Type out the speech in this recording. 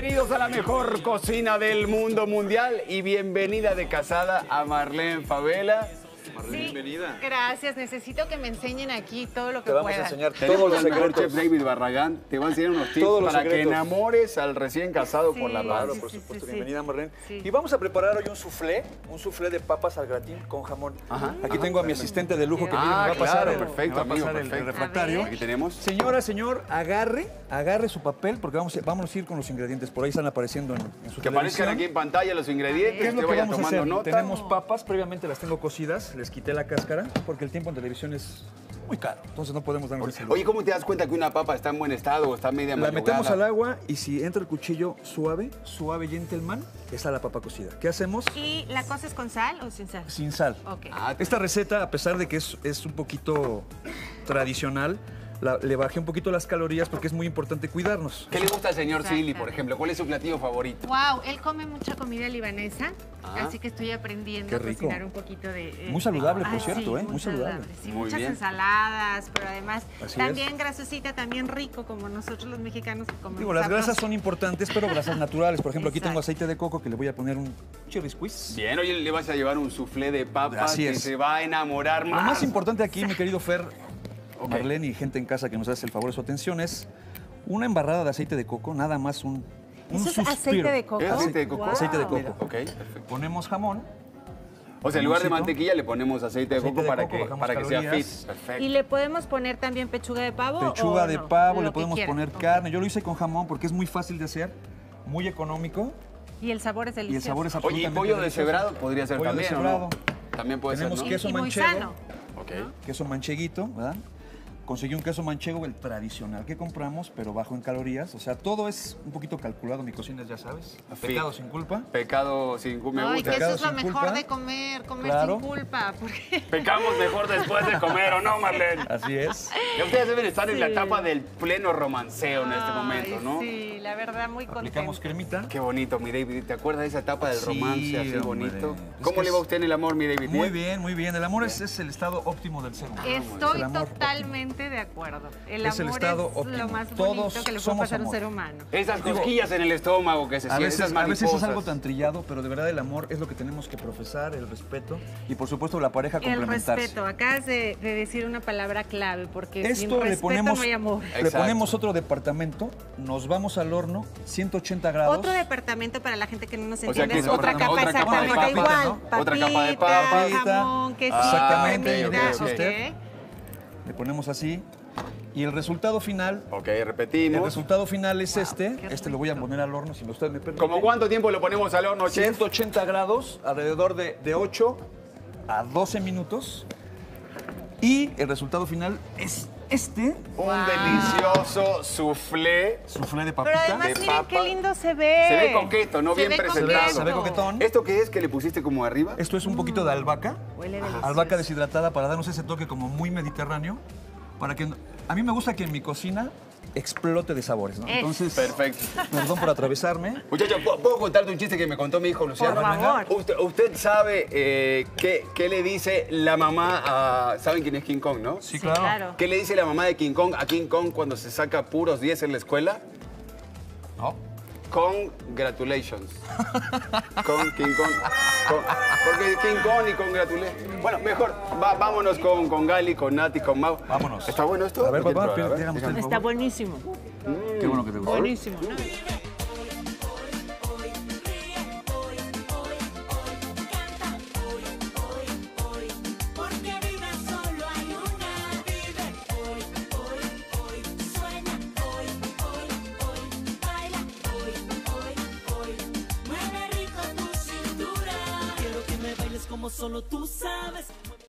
Bienvenidos a la mejor cocina del mundo mundial y bienvenida de casada a Marlene Favela. Marlene, sí, bienvenida. Gracias, necesito que me enseñen aquí todo lo que puedan. Te vamos a enseñar todos los secretos. David Barragán te va a enseñar unos tips para que enamores al recién casado con la palabra. Por supuesto, bienvenida Marlene. Sí. Y vamos a preparar hoy un soufflé de papas al gratín con jamón. Ajá, aquí tengo a mi asistente de lujo que viene, me va a pasar, el refractario. Aquí tenemos. Señora, señor, agarre su papel porque vamos a ir con los ingredientes. Por ahí están apareciendo en su televisión. Que aparezcan aquí en pantalla los ingredientes. ¿Qué es lo que vamos a hacer? Tenemos papas, previamente las tengo cocidas. Les quité la cáscara porque el tiempo en televisión es muy caro, entonces no podemos darnos el lujo. Oye, ¿cómo te das cuenta que una papa está en buen estado o está media madrugada? La metemos al agua y si entra el cuchillo suave, suave gentleman, está la papa cocida. ¿Qué hacemos? ¿Y la coces con sal o sin sal? Sin sal. Okay. Esta receta, a pesar de que es un poquito tradicional, le bajé un poquito las calorías porque es muy importante cuidarnos. ¿Qué le gusta al señor Silly, por ejemplo? ¿Cuál es su platillo favorito? Wow, él come mucha comida libanesa, así que estoy aprendiendo a cocinar un poquito de... muy saludable, por cierto, sí, muy saludable. Sí, muy muchas ensaladas, pero además también grasosita, también rico, como nosotros los mexicanos que comemos. Digo, las grasas son importantes, pero grasas naturales. Por ejemplo, aquí tengo aceite de coco que le voy a poner un cherry squeeze. Bien, hoy le vas a llevar un soufflé de papas que se va a enamorar más. Lo más importante aquí, mi querido Fer... Marlene y gente en casa que nos hace el favor de su atención es una embarrada de aceite de coco, nada más un suspiro. ¿Es aceite de coco? Aceite de coco. Wow. Aceite de coco. Ok, perfecto. Ponemos jamón. O sea, en lugar de mantequilla le ponemos aceite de coco para que sea fit. Perfecto. Y le podemos poner también pechuga de pavo. Pechuga de pavo, le podemos poner carne. Yo lo hice con jamón porque es muy fácil de hacer, muy económico. Y el sabor es delicioso. Y el sabor es absolutamente delicioso. Oye, ¿y pollo deshebrado podría ser también, no? También puede ser, ¿no? Tenemos queso manchego. Queso mancheguito, ¿verdad? Conseguí un queso manchego, el tradicional que compramos, pero bajo en calorías. O sea, todo es un poquito calculado. Mi cocina, ya sabes. Pecado sin culpa. Pecado sin culpa. Ay, que eso es lo mejor de comer, sin culpa. Porque... Pecamos mejor después de comer, ¿o no, Marlene? Así es. Y ustedes deben estar en la etapa del pleno romanceo en este momento, ¿no? Sí, la verdad, muy contenta. Aplicamos cremita. Qué bonito, mi David. ¿Te acuerdas de esa etapa del romance así bonito? ¿Cómo le va a usted en el amor, mi David? Muy bien, muy bien. El amor es el estado óptimo del ser humano. Estoy totalmente de acuerdo. El amor es lo más bonito que le puede pasar a un ser humano. Esas cosquillas en el estómago que se sienten, a veces es algo tan trillado, pero de verdad el amor es lo que tenemos que profesar, el respeto y por supuesto la pareja complementarse. El respeto, acabas de decir una palabra clave porque sin respeto no hay amor. Le ponemos otro departamento, nos vamos al horno, 180 grados. Otro departamento para la gente que no nos entiende, es otra capa exactamente igual. Otra capa de papita, jamón, quesito, comida. Le ponemos así y el resultado final... Ok, repetimos. El resultado final es este lo voy a poner al horno, si usted me permite. ¿Cómo cuánto tiempo lo ponemos al horno, chef? 180 grados, alrededor de 8 a 12 minutos. Y el resultado final es este. Wow. Un delicioso soufflé. Soufflé de papita. Pero además, miren qué lindo se ve. Se ve coqueto, ¿no? Bien presentado. Se ve coquetón. ¿Esto qué es que le pusiste como arriba? Esto es un poquito de albahaca. Huele delicioso. Albahaca deshidratada para darnos ese toque como muy mediterráneo. Para que... A mí me gusta que en mi cocina explote de sabores, ¿no? Entonces, perfecto. Perdón por atravesarme. Muchachos, ¿puedo contarte un chiste que me contó mi hijo Luciano? Por favor. ¿Usted sabe qué le dice la mamá a... ¿Saben quién es King Kong, no? Sí, claro. ¿Qué le dice la mamá de King Kong a King Kong cuando se saca puros 10 en la escuela? No. Congratulations. Con King Kong. Porque King Kong y congratulations. Bueno, mejor vámonos con Gali, con Nati, con Mau. Vámonos. ¿Está bueno esto? A ver, papá, está buenísimo. Qué bueno que te gustó. Buenísimo. Solo tú sabes.